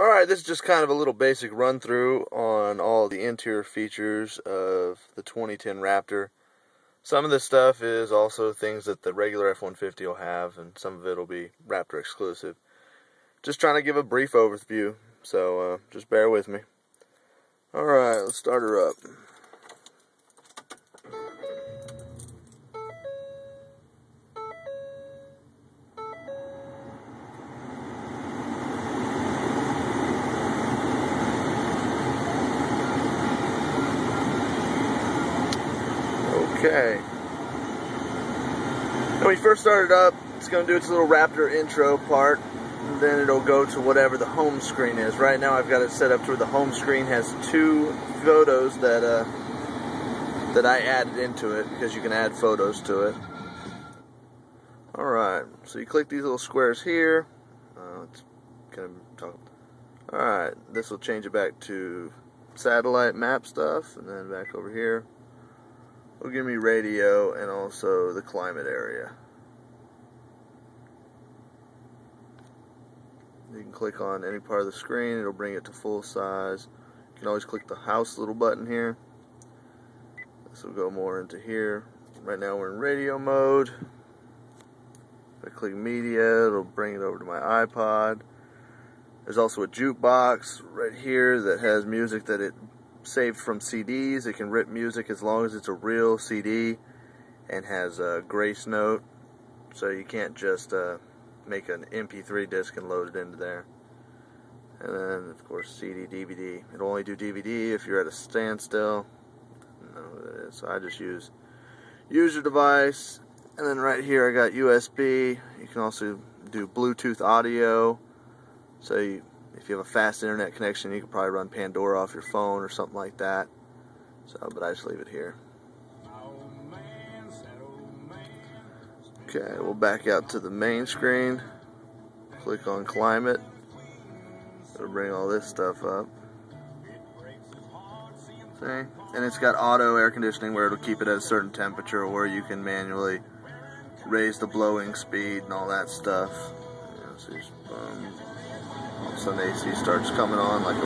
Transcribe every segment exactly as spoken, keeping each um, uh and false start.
Alright, this is just kind of a little basic run through on all the interior features of the twenty ten Raptor. Some of this stuff is also things that the regular F one fifty will have, and some of it will be Raptor exclusive. Just trying to give a brief overview, so uh, just bear with me. Alright, let's start her up. Okay. When we first started up, it's going to do its little Raptor intro part, and then it'll go to whatever the home screen is. Right now I've got it set up to where the home screen has two photos that, uh, that I added into it, because you can add photos to it. Alright, so you click these little squares here. Uh, it's kind of talk. Alright, this will change it back to satellite map stuff, and then back over here. It'll give me radio and also the climate area. You can click on any part of the screen, it'll bring it to full size. You can always click the house little button here. This will go more into here. Right now we're in radio mode. If I click media, it'll bring it over to my iPod. There's also a jukebox right here that has music that it saved from C Ds. It can rip music as long as it's a real C D and has a grace note, so you can't just uh, make an M P three disc and load it into there. And then of course C D, D V D. It'll only do D V D if you're at a standstill. So I just use use your device. And then right here I got U S B. You can also do Bluetooth audio, so you if you have a fast internet connection, you can probably run Pandora off your phone or something like that. So, but I just leave it here. Okay, we'll back out to the main screen. Click on climate. It'll bring all this stuff up. See? And it's got auto air conditioning where it'll keep it at a certain temperature, or you can manually raise the blowing speed and all that stuff. Yeah, so just, um, all of a sudden the A C starts coming on like a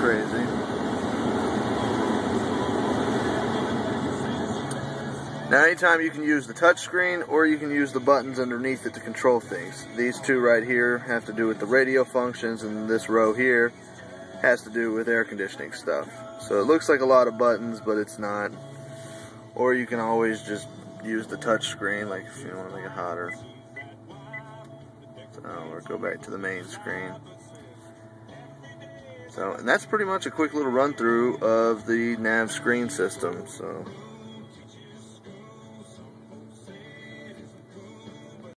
crazy. Now anytime you can use the touchscreen, or you can use the buttons underneath it to control things. These two right here have to do with the radio functions, and this row here has to do with air conditioning stuff. So it looks like a lot of buttons, but it's not. Or you can always just use the touchscreen, like if you want to make it hotter. Oh, or go back to the main screen. So, and that's pretty much a quick little run through of the nav screen system. So.